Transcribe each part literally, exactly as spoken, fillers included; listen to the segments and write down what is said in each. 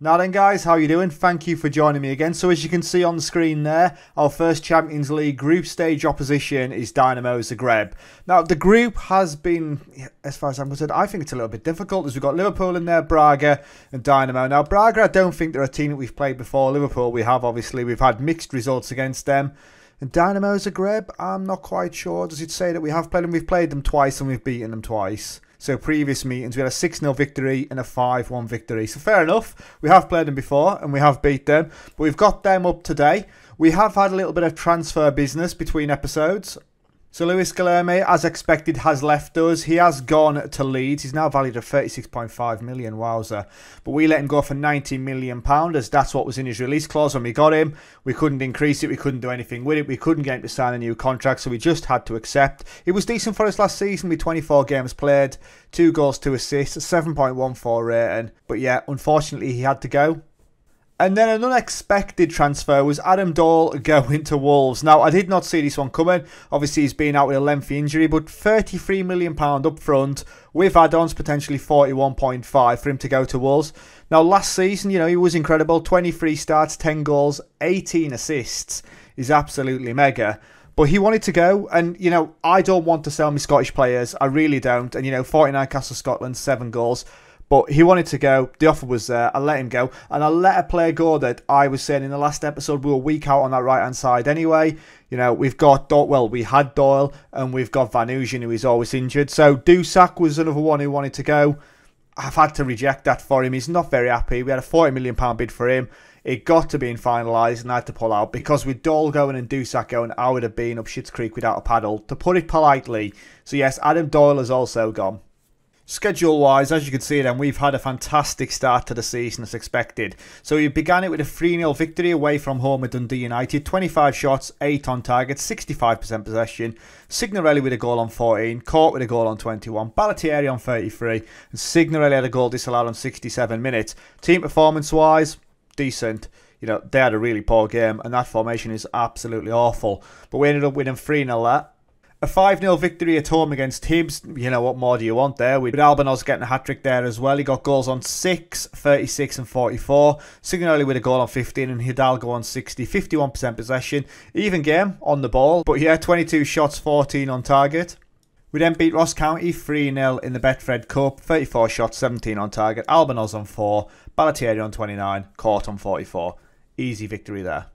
Now then guys, how are you doing? Thank you for joining me again. So as you can see on the screen there, our first Champions League group stage opposition is Dinamo Zagreb. Now the group has been, as far as I'm concerned, I think it's a little bit difficult as we've got Liverpool in there, Braga and Dinamo. Now Braga, I don't think they're a team that we've played before. Liverpool we have, obviously. We've had mixed results against them. And Dinamo Zagreb, I'm not quite sure. Does it say that we have played them? We've played them twice and we've beaten them twice. So previous meetings, we had a six nil victory and a five one victory. So fair enough, we have played them before and we have beat them. But we've got them up today. We have had a little bit of transfer business between episodes. So Luis Guilherme, as expected, has left us. He has gone to Leeds. He's now valued at thirty-six point five million, wowzer. But we let him go for ninety million pounds, as that's what was in his release clause when we got him. We couldn't increase it. We couldn't do anything with it. We couldn't get him to sign a new contract, so we just had to accept. It was decent for us last season with twenty-four games played, two goals, two assists, a seven point one four rating. But yeah, unfortunately, he had to go. And then an unexpected transfer was Adam Dahl going to Wolves. Now, I did not see this one coming. Obviously, he's been out with a lengthy injury, but thirty-three million pounds up front with add-ons, potentially forty-one point five for him to go to Wolves. Now, last season, you know, he was incredible. twenty-three starts, ten goals, eighteen assists. He's absolutely mega. But he wanted to go, and, you know, I don't want to sell my Scottish players. I really don't. And, you know, forty-nine Castle Scotland, seven goals. But he wanted to go, the offer was there, I let him go. And I let a player go that I was saying in the last episode, we were weak out on that right-hand side anyway. You know, we've got, well, we had Doyle, and we've got Vanušin, who is always injured. So Dusak was another one who wanted to go. I've had to reject that for him. He's not very happy. We had a forty million pound bid for him. It got to being finalised, and I had to pull out. Because with Doyle going and Dusak going, I would have been up Schitt's Creek without a paddle. To put it politely. So yes, Adam Doyle has also gone. Schedule-wise, as you can see then, we've had a fantastic start to the season as expected. So we began it with a three nil victory away from home at Dundee United. twenty-five shots, eight on target, sixty-five percent possession. Signorelli with a goal on fourteen, Court with a goal on twenty-one, Balotelli on thirty-three, and Signorelli had a goal disallowed on sixty-seven minutes. Team performance-wise, decent. You know, they had a really poor game, and that formation is absolutely awful. But we ended up winning three nil that. A five nil victory at home against Hibs, you know, what more do you want there? With Albanoz getting a hat-trick there as well. He got goals on six, thirty-six and forty-four. Signorelli with a goal on fifteen and Hidalgo on sixty. fifty-one percent possession. Even game on the ball. But yeah, twenty-two shots, fourteen on target. We then beat Ross County three nil in the Betfred Cup. thirty-four shots, seventeen on target. Albanoz on four. Balotelli on twenty-nine. Court on forty-four. Easy victory there.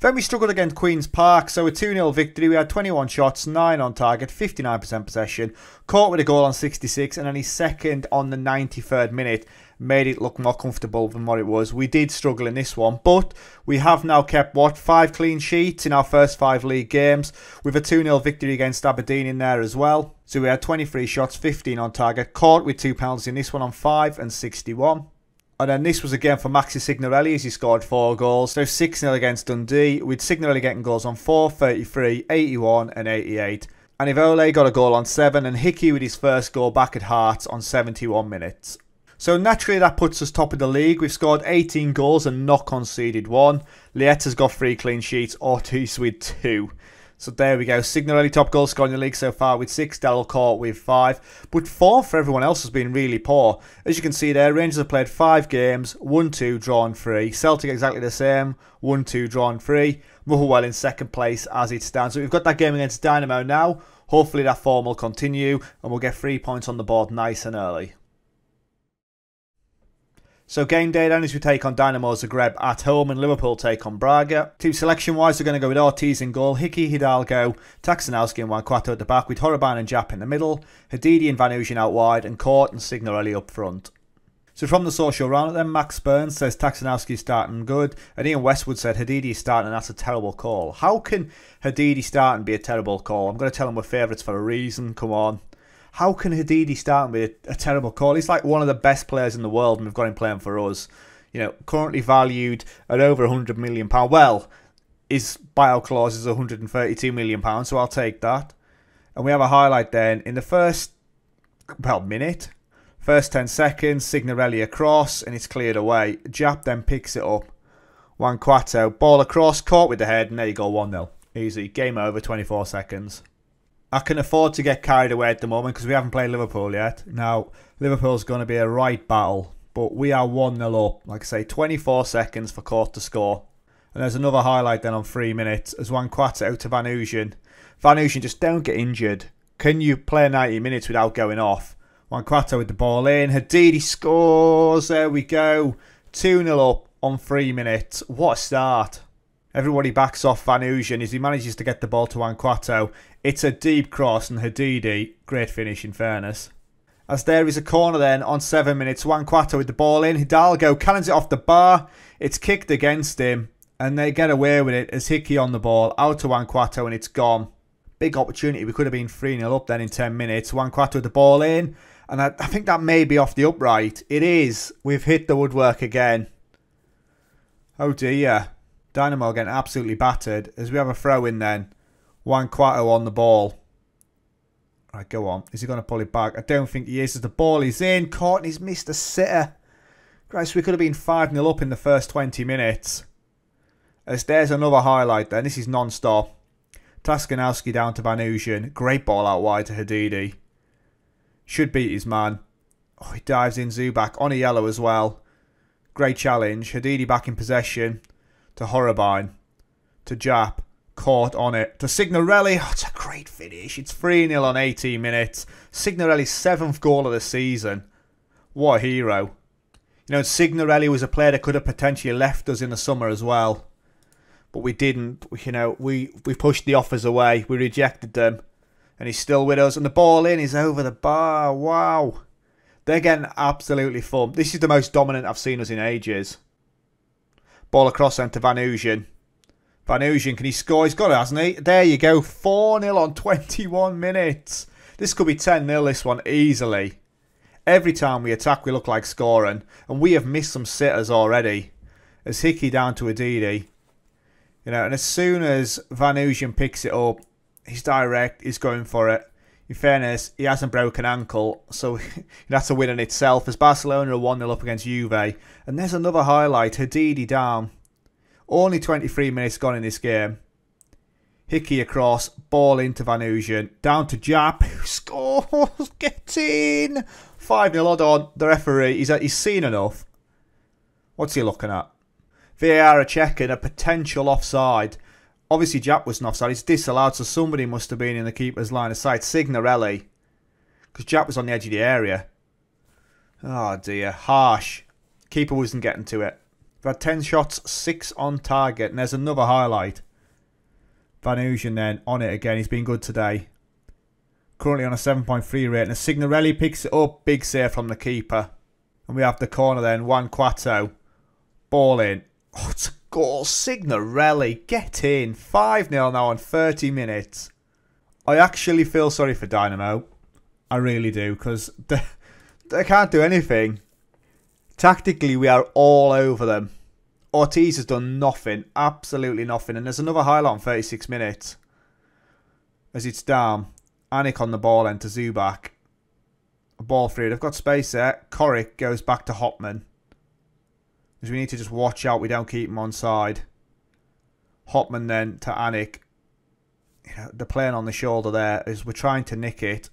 Then we struggled against Queen's Park, so a two nil victory. We had twenty-one shots, nine on target, fifty-nine percent possession. Court with a goal on sixty-six, and then his second on the ninety-third minute made it look more comfortable than what it was. We did struggle in this one, but we have now kept, what, five clean sheets in our first five league games, with a two nil victory against Aberdeen in there as well. So we had twenty-three shots, fifteen on target. Court with two penalties in this one on five and sixty-one. And then this was again for Maxi Signorelli as he scored four goals. So six nil against Dundee with Signorelli getting goals on four, thirty-three, eighty-one and eighty-eight. And Ivole got a goal on seven and Hickey with his first goal back at Hearts on seventy-one minutes. So naturally that puts us top of the league. We've scored eighteen goals and not conceded one. Lietta's got three clean sheets, Ortiz with two. So there we go. Signorelli top goal scorer in the league so far with six. Daryl Court with five. But form for everyone else has been really poor. As you can see there, Rangers have played five games. one two, drawn three. Celtic exactly the same. one two, drawn three. Motherwell in second place as it stands. So we've got that game against Dynamo now. Hopefully that form will continue and we'll get three points on the board nice and early. So game day then is we take on Dinamo Zagreb at home and Liverpool take on Braga. Team selection wise they're going to go with Ortiz in goal, Hickey, Hidalgo, Taskanowski and Juan Cuato at the back with Horobin and Jap in the middle, Hadidi and Vanušin out wide and Court and Signorelli up front. So from the social round then, Max Burns says Taskanowski starting good and Ian Westwood said Hadidi starting and that's a terrible call. How can Hadidi starting be a terrible call? I'm going to tell them we're favourites for a reason, come on. How can Hadidi start with a terrible call? He's like one of the best players in the world and we've got him playing for us. You know, currently valued at over one hundred million pounds. Well, his buyout clause is one hundred thirty-two million pounds, so I'll take that. And we have a highlight then. In the first, well, minute, first ten seconds, Signorelli across and it's cleared away. Jap then picks it up. Juan Cuato, ball across, caught with the head and there you go, one nil. Easy, game over, twenty-four seconds. I can afford to get carried away at the moment because we haven't played Liverpool yet. Now, Liverpool's going to be a right battle. But we are one nil up. Like I say, twenty-four seconds for Court to score. And there's another highlight then on three minutes as Juan Cuato to Vanušin. Vanušin, just don't get injured. Can you play ninety minutes without going off? Juan Cuato with the ball in. Hadidi scores. There we go. two nil up on three minutes. What a start. Everybody backs off Vanušin as he manages to get the ball to Juan Cuato. It's a deep cross and Hadidi, great finish in fairness. As there is a corner then on seven minutes. Juan Cuato with the ball in. Hidalgo cannons it off the bar. It's kicked against him and they get away with it as Hickey on the ball. Out to Juan Cuato and it's gone. Big opportunity. We could have been three nil up then in ten minutes. Juan Cuato with the ball in. And I, I think that may be off the upright. It is. We've hit the woodwork again. Oh dear. Dinamo getting absolutely battered as we have a throw in then. Juan Cuato on the ball. Right, go on. Is he going to pull it back? I don't think he is as the ball is in. Courtney's missed a sitter. Christ, we could have been five nil up in the first twenty minutes. As there's another highlight then. This is non-stop. Taskanowski down to Vanušin. Great ball out wide to Hadidi. Should beat his man. Oh, he dives in. Zubak on a yellow as well. Great challenge. Hadidi back in possession. To Horobin, to Jap, Court on it, to Signorelli. Oh, it's a great finish. It's three nil on eighteen minutes. Signorelli's seventh goal of the season. What a hero. You know, Signorelli was a player that could have potentially left us in the summer as well. But we didn't. You know, we, we pushed the offers away. We rejected them. And he's still with us. And the ball in is over the bar. Wow. They're getting absolutely fun. This is the most dominant I've seen us in ages. Ball across then to Vanušin. Vanušin, can he score? He's got it, hasn't he? There you go. four nil on twenty-one minutes. This could be ten nil, this one, easily. Every time we attack, we look like scoring. And we have missed some sitters already. As Hickey down to Hadidi. You know, and as soon as Vanušin picks it up, he's direct, he's going for it. In fairness, he hasn't broken ankle, so that's a win in itself as Barcelona are one nil up against Juve. And there's another highlight, Hadidi down. Only twenty-three minutes gone in this game. Hickey across, ball into Vanušin, down to Jap, who scores, get in! five nil odd on, the referee, he's, he's seen enough. What's he looking at? V A R are checking a potential offside. Obviously, Jap wasn't offside. It's disallowed, so somebody must have been in the keeper's line of sight. Signorelli. Because Jap was on the edge of the area. Oh, dear. Harsh. Keeper wasn't getting to it. We've had ten shots, six on target. And there's another highlight. Vanušin then on it again. He's been good today. Currently on a seven point three rating. And Signorelli picks it up. Big save from the keeper. And we have the corner then. Juan Cuato. Ball in. Oh, it's a goal. Signorelli, get in. five nil now on thirty minutes. I actually feel sorry for Dinamo. I really do, because they, they can't do anything. Tactically, we are all over them. Ortiz has done nothing. Absolutely nothing. And there's another highlight on thirty-six minutes. As it's down. Anik on the ball and to Zubak. A ball through. They've got space there. Cork goes back to Hopman. We need to just watch out we don't keep him on side. Hopman then to Anik. You know, they're playing on the shoulder there as we're trying to nick it.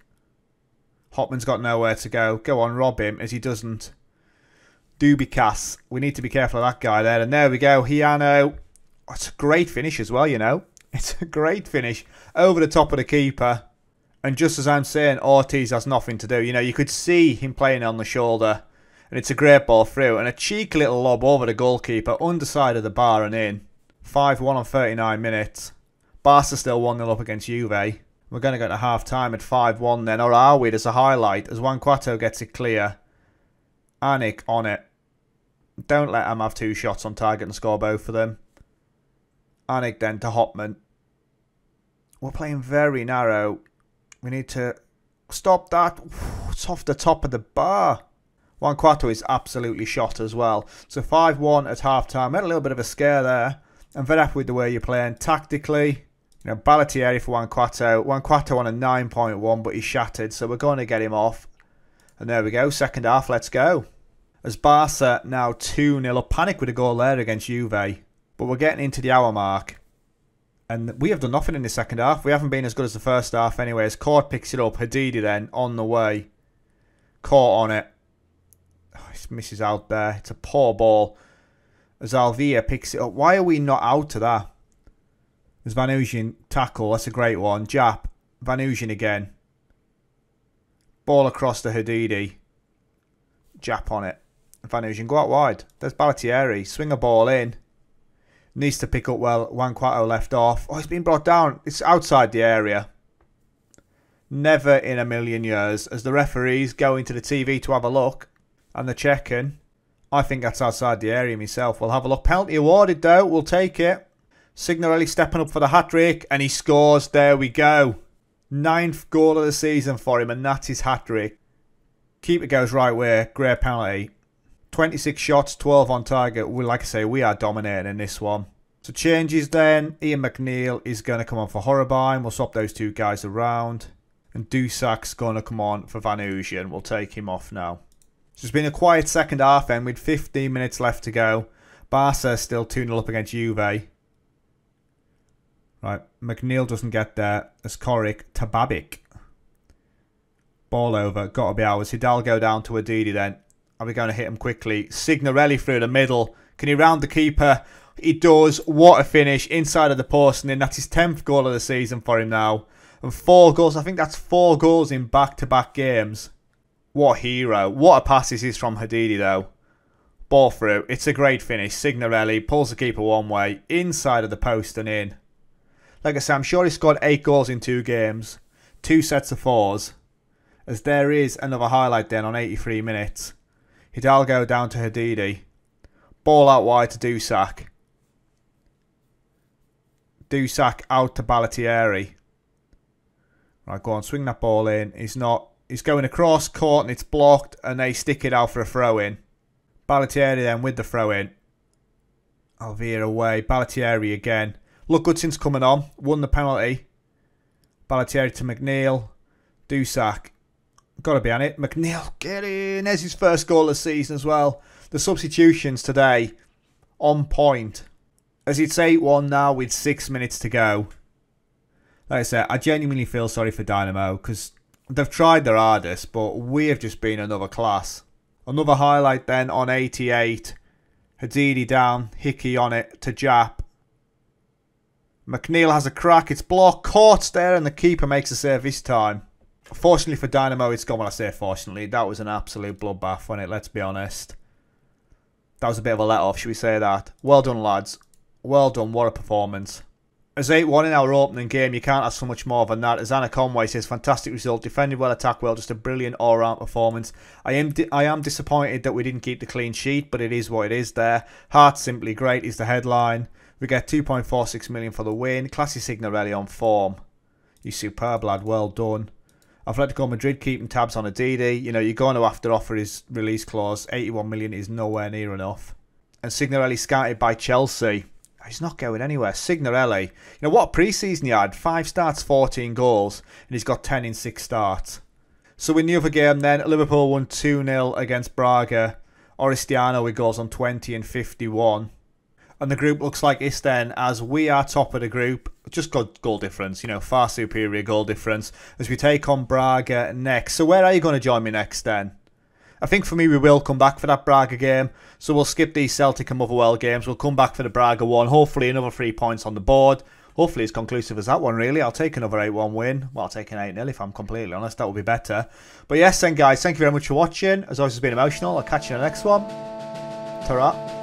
Hopman's got nowhere to go. Go on, rob him as he doesn't. Dubikas. We need to be careful of that guy there. And there we go. Hiano. Oh, it's a great finish as well, you know. It's a great finish. Over the top of the keeper. And just as I'm saying, Ortiz has nothing to do. You know, you could see him playing on the shoulder. And it's a great ball through. And a cheeky little lob over the goalkeeper. Underside of the bar and in. five one on thirty-nine minutes. Barca still one nil up against Juve. We're going to go to half-time at five one then. Or are we? There's a highlight. As Juan Cuato gets it clear. Anik on it. Don't let him have two shots on target and score both of them. Anik then to Hopman. We're playing very narrow. We need to stop that. It's off the top of the bar. Juan Cuato is absolutely shot as well. So five one at half-time. Had a little bit of a scare there. I'm very happy with the way you're playing tactically. You know, Balotelli for Juan Cuato. Juan Cuato on a nine point one, but he's shattered. So we're going to get him off. And there we go. Second half, let's go. As Barca now two nil. Panic with a goal there against Juve. But we're getting into the hour mark. And we have done nothing in the second half. We haven't been as good as the first half anyways. Court picks it up. Hadidi then on the way. Court on it. Oh, it misses out there. It's a poor ball. As Alvira picks it up. Why are we not out of that? There's Vanušin tackle. That's a great one. Jap. Vanušin again. Ball across to Hadidi. Jap on it. Vanušin go out wide. There's Balotelli. Swing a ball in. Needs to pick up well. Juan Cuato left off. Oh, it's been brought down. It's outside the area. Never in a million years. As the referee's going to the T V to have a look. And they're checking. I think that's outside the area myself. We'll have a look. Penalty awarded though. We'll take it. Signorelli stepping up for the hat-trick. And he scores. There we go. Ninth goal of the season for him. And that's his hat-trick. Keeper goes right way. Great penalty. twenty-six shots. twelve on target. We, like I say, we are dominating in this one. So changes then. Ian McNeil is going to come on for Horobin. We'll swap those two guys around. And Dusak's going to come on for Vanušin. We'll take him off now. So it's been a quiet second half end with fifteen minutes left to go. Barca still two nil up against Juve. Right, McNeil doesn't get there. As Corric, Tababic. Ball over, got to be ours. Hidalgo down to Hadidi then. Are we going to hit him quickly? Signorelli through the middle. Can he round the keeper? He does. What a finish. Inside of the post and in. That's his tenth goal of the season for him now. And four goals. I think that's four goals in back-to-back games. What a hero. What a pass this is from Hadidi though. Ball through. It's a great finish. Signorelli pulls the keeper one way. Inside of the post and in. Like I say, I'm sure he scored eight goals in two games. Two sets of fours. As there is another highlight then on eighty-three minutes. Hidalgo down to Hadidi. Ball out wide to Dusak. Dusak out to Balotelli. Right, go on. Swing that ball in. He's not... He's going across court and it's blocked and they stick it out for a throw-in. Balotelli then with the throw-in. Alvira away. Balotelli again. Look good since coming on. Won the penalty. Balotelli to McNeil. Dusak. Got to be on it. McNeil, get in. There's his first goal of the season as well. The substitutions today on point. As it's eight one now with six minutes to go. Like I said, I genuinely feel sorry for Dinamo because... They've tried their hardest, but we have just been another class. Another highlight then on eighty-eight. Hadidi down, Hickey on it to Jap. McNeil has a crack, it's blocked, Court's there and the keeper makes a save this time. Fortunately for Dinamo, it's gone. Well, I say fortunately, that was an absolute bloodbath, wasn't it, let's be honest. That was a bit of a let-off, should we say that? Well done, lads. Well done, what a performance. As eight one in our opening game, you can't ask for much more than that. As Anna Conway says, fantastic result, defended well, attacked well, just a brilliant all-round performance. I am di I am disappointed that we didn't keep the clean sheet, but it is what it is there. Heart simply great is the headline. We get two point four six million for the win. Classy Signorelli on form. You superb, lad, well done. Atletico Madrid keeping tabs on Hadidi. You know, you're going to have to offer his release clause. eighty-one million is nowhere near enough. And Signorelli scouted by Chelsea. He's not going anywhere. Signorelli. You know, what a pre-season he had. Five starts, fourteen goals. And he's got ten in six starts. So in the other game then, Liverpool won two nil against Braga. Oristiano with goals on twenty and fifty-one. And the group looks like this then, as we are top of the group. Just got goal difference. You know, far superior goal difference. As we take on Braga next. So where are you going to join me next then? I think for me, we will come back for that Braga game. So we'll skip these Celtic and Motherwell games. We'll come back for the Braga one. Hopefully another three points on the board. Hopefully it's conclusive as that one, really. I'll take another eight one win. Well, I'll take an eight nil if I'm completely honest. That would be better. But yes, then, guys, thank you very much for watching. As always, it's been emotional. I'll catch you in the next one. Ta-ra.